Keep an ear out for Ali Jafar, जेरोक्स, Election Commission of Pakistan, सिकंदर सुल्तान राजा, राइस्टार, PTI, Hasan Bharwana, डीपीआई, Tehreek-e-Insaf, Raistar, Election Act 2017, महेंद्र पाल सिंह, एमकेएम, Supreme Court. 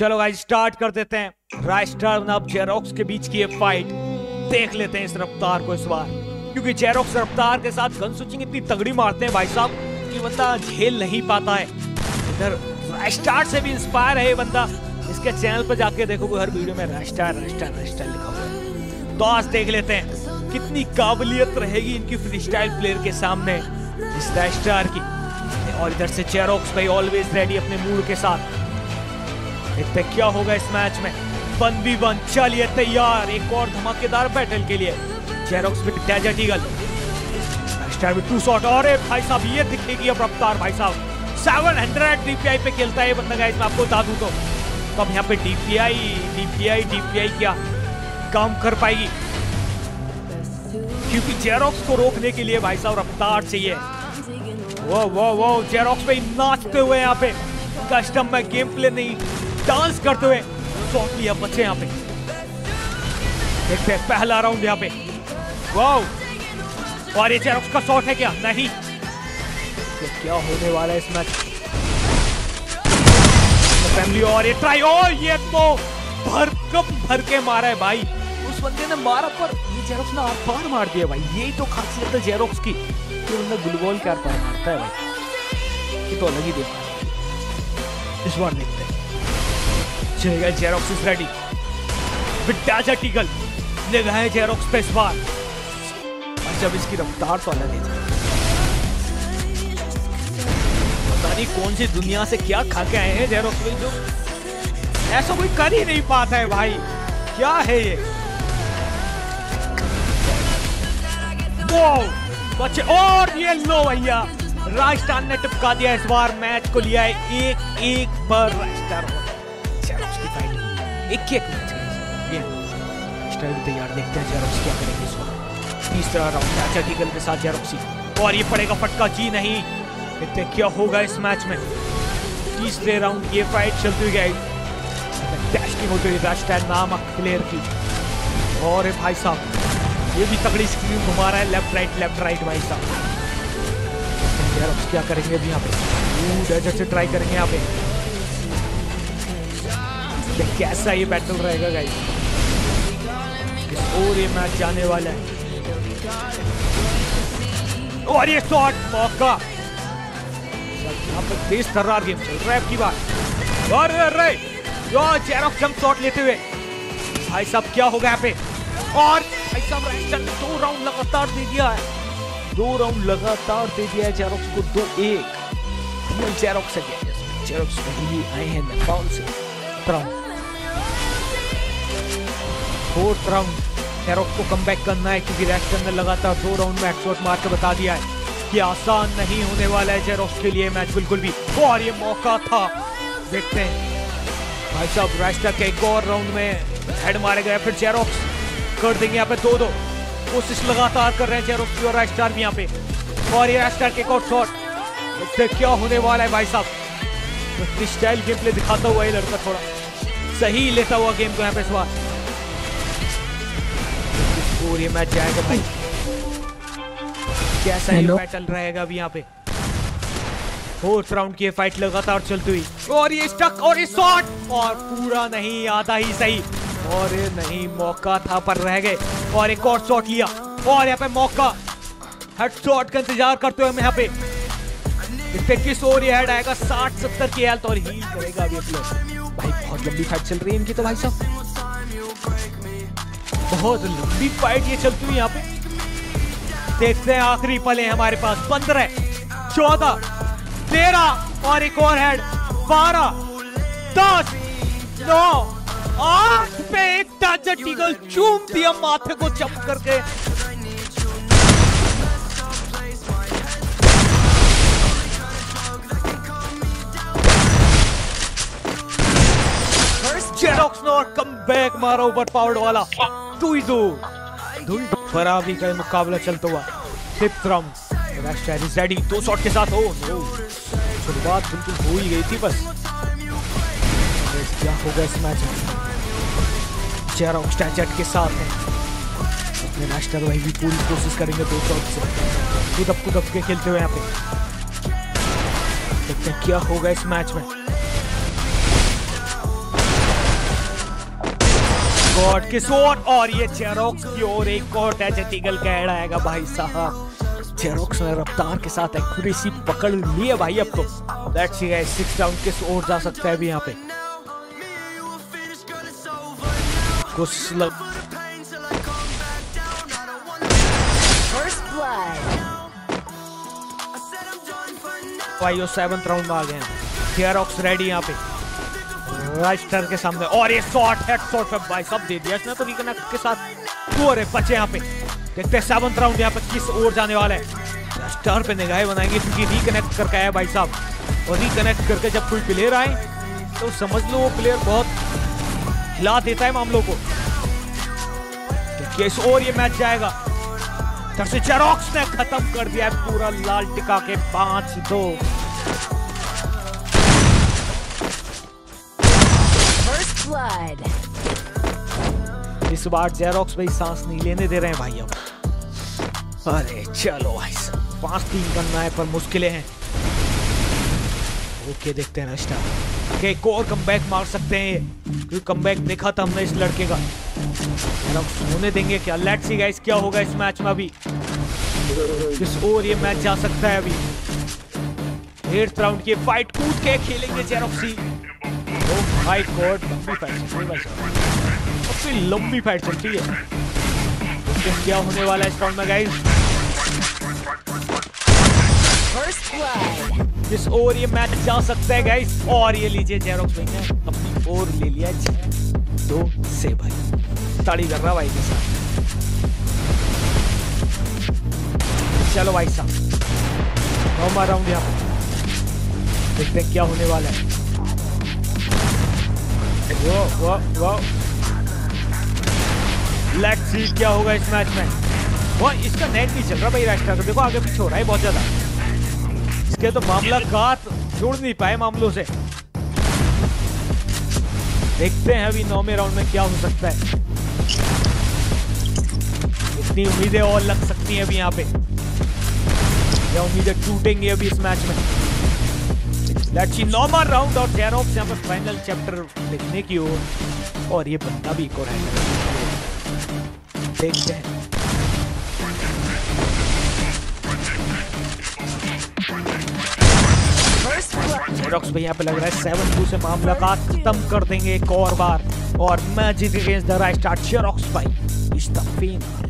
चलो guys start कर देते हैं राइस्टार बनाम जेरोक्स के बीच की ये फाइट। देख लेते हैं इस रफ्तार को इस बार, क्योंकि जेरोक्स रफ्तार के साथ गन स्विचिंग इतनी तगड़ी मारते हैं भाई साहब कि बंदा झेल नहीं पाता है। इधर राइस्टार से भी इंस्पायर है ये बंदा, इसके चैनल पर जाके देखोगे हर वीडियो में राइस्टार राइस्टार राइस्टार लिखा हुआ है। तो आज देख लेते हैं कितनी काबिलियत रहेगी इनकी फ्री स्टाइल प्लेयर के सामने इस राइस्टार की। और इधर से जेरोक्स भाई ऑलवेज रेडी अपने मूड के साथ। देखते क्या होगा इस मैच में, 1v1 चलिए तैयार एक और धमाकेदार बैटल के लिए। जेरोक्स भी डेजर्ट ईगल, राइस्टार भी टू शॉट। अरे भाई साहब ये दिखेगी अब रफ्तार भाई साहब, 700 डीपीआई पे खेलता है ये बंदा गाइस, मैं आपको बता दूं। तो अब यहाँ पे डीपीआई क्या काम कर पाएगी, क्योंकि जेरोक्स को रोकने के लिए भाई साहब रफ्तार चाहिए। वो जेरोक्स भाई नाचते हुए यहाँ पे कस्टम में गेम प्ले नहीं, डांस करते हुए शॉट लिया बच्चे यहाँ पे। देखते हैं पहला राउंड यहाँ पे, वाह। और ये जेरोक्स का शॉट है क्या? नहीं। तो क्या होने वाला है इस मैच फैमिली। और ये ट्राई, और ये तो भर के मारा है भाई, उस बंदे ने मारा पर ये जेरोक्स ने आर पार मार दिया भाई। यही तो खासियत है जेरोक्स की, गुलबॉल के आर पार मारता है भाई, ये तो अलग ही देखा है। इस बार देखते हैं जेरोक्स इज रेडी टीगल है जेरोक्स पे इस बार। और जब इसकी रफ्तार तो अलग है, पता नहीं कौन सी दुनिया से क्या खा के आए हैं जेरोक्स भाई, जो ऐसा कोई कर ही नहीं पाता है भाई, क्या है ये। वो बच्चे और ये लो भैया, राजस्थान ने टिपका दिया इस बार मैच को, लिया है 1-1 पर राजस्थान। एक मैच भी तैयार, देखते हैं जेरोक्स क्या करेंगे इस बार। तीसरा राउंड के साथ जेरोक्स, और ये पड़ेगा फटका, जी नहीं। देखते क्या होगा इस मैच में। तीसरे राउंड ये फाइट चलती हुई गई, डैशिंग होती हुई राइस्टार नामक प्लेयर की। और ये भाई साहब ये भी तगड़ी स्क्रीन घुमा रहा है लेफ्ट राइट भाई साहब। जेरोक्स क्या करेंगे अभी यहाँ पे, से ट्राई करेंगे यहाँ पे, कैसा ये बैटल रहेगा गाइस। और ये मैच जाने वाला है, और ये शॉट मौका। यहाँ पर तेज तर्रार गेम चल रहा है आपकी बात। और जेरोक्स जंप शॉट लेते हुए भाई साहब, क्या होगा यहाँ पे। और भाई साहब राइस्टार ने 2 राउंड लगातार दे दिया है, 2 राउंड लगातार दे दिया है जेरोक्स को, 2-1 जेरोक्स आए हैं नेपाल से। फोर्थ राउंड जेरोक्स को कमबैक करना है, क्योंकि राइस्टार ने लगातार 2 राउंड में हेडशॉट मार के बता दिया है कि आसान नहीं होने वाला है जेरोक्स के लिए मैच बिल्कुल भी। और ये मौका था, देखते हैं भाई साहब राइस्टार के एक और राउंड में हेड मारेगा, फिर जेरोक्स कर देंगे यहाँ पे 2-2 कोशिश लगातार कर रहे हैं जेरोक्स की और राइस्टार भी यहाँ पे। और ये राइस्टार के एक और शॉट, इससे क्या होने वाला है भाई साहब। स्टाइल गेम प्ले दिखाता हुआ ये लड़का, थोड़ा सही लेता हुआ गेम को यहाँ पे इस बार। और ये मैच जाएगा भाई, कैसा ये बैटल रहेगा अभी यहाँ पे। 4th राउंड की फाइट लगातार चलती हुई, और ये स्टक, और ये शॉट, और पूरा नहीं, आधा ही सही। और ये नहीं, मौका था पर रह गए। और एक और शॉट लिया, और यहाँ पे मौका, हेडशॉट का इंतजार करते हुए यहाँ पे। किस ओर ये हेड आएगा, 60-70 की हेल्थ, और हील करेगा अभी भाई। बहुत लंबी फाइट चल रही है इनकी तो भाई साहब, बहुत लंबी फाइट ये चलती हुई यहाँ पे। देखते हैं आखिरी पल है हमारे पास, 15, 14, 13, और एक और हेड, 12, 10, 9, 8 पे एक टाजर टीगल चूम दिया माथे को चप करके। जेरोक्स ने और कमबैक मारा ओवर पावर्ड वाला, 2-2 धूल बराबरी का मुकाबला चलता हुआ। 5th round राइस्टार is ready 2 shot के साथ। शुरुआत बिल्कुल हो ही गई थी बस। क्या होगा इस मैच में, जेरोक्स टैचट के साथ है, राइस्टार भाई भी पूरी कोशिश करेंगे 2 शॉट से कुदब के खेलते हुए यहाँ पे। देखते क्या होगा इस मैच में। गॉड किस और ये जेरोक्स की और एक कोट है जतिगल कहना आएगा भाई साहब। जेरोक्स ने रफ्तार के साथ एक्यूरेसी पकड़ ली है भाई। अब तो let's see guys six down किस और जा सकता है अभी यहाँ पे। कुछ लग भाई सेवंथ राउंड में आ गए हैं। जेरोक्स रेडी यहाँ पे राइस्टर के सामने और ये शॉट हेडशॉट पे भाई सब दे दिया इसने तो रिकनेक्ट के साथ। दो रे बचे यहाँ पे, देखते हैं सेवंथ राउंड यहाँ पे किस ओर जाने वाला है। राइस्टर पे निगाहें बनाएंगे क्योंकि रिकनेक्ट करके आया भाई साहब, और रिकनेक्ट करके जब कोई प्लेयर आए तो समझ लो वो प्लेयर बहुत हिला देता है मामलों को। देखिए इस ओर ये मैच जाएगा। जेरोक्स ने खत्म कर दिया है पूरा लाल टिका के 5-2। First blood. इस बार जेरोक्स भाई सांस नहीं लेने दे रहे हैं भाई। अब अरे चलो भाई 5-3 बनना है पर मुश्किलें हैं। ओके देखते हैं राइस्टार के एक और कमबैक मार सकते हैं क्योंकि कमबैक देखा था हमने इस लड़के का। होने देंगे क्या? लेट्स सी गाइस क्या होगा इस मैच में। अभी किस ओर ये मैच जा सकता है। अभी 8th राउंड की फाइट कूद के खेलेंगे जेरोक्स। ओह माय गॉड लंबी फाइट, लंबी फाइट चलती है। तो क्या होने वाला है इस राउंड में गाइस, इस ओर ये मैच जा सकता है गाइस। और ये लीजिए जेरोक्स भाई ने अपनी ओर ले लिया 6-2 से भाई। ताड़ी कर रहा भाई के साथ। चलो भाई साहब नौवां राउंड यहाँ देखते हैं क्या होने वाला है। वो लेट्स सी क्या होगा इस मैच में। वो इसका नेट नहीं चल रहा भाई राइस्टर का, देखो आगे पीछे हो रहा है बहुत ज्यादा। इसके तो मामला गात जोड़ नहीं पाए मामलों से। देखते हैं अभी 9वें राउंड में क्या हो सकता है। इतनी उम्मीदें और लग सकती हैं अभी यहाँ पे, या उम्मीदें टूटेंगी अभी इस मैच में। लेट्स सी 9वां राउंड और जेरोक्स यहाँ पे फाइनल चैप्टर लिखने की ओर। और ये बंदा भी एक और है, देखते हैं। जेरोक्स भाई यहाँ पे लग रहा है 7-2 से मामला खत्म कर देंगे एक और बार। और मैच जीत अगेंस्ट द राइस्टार जेरोक्स भाई इस द विनर।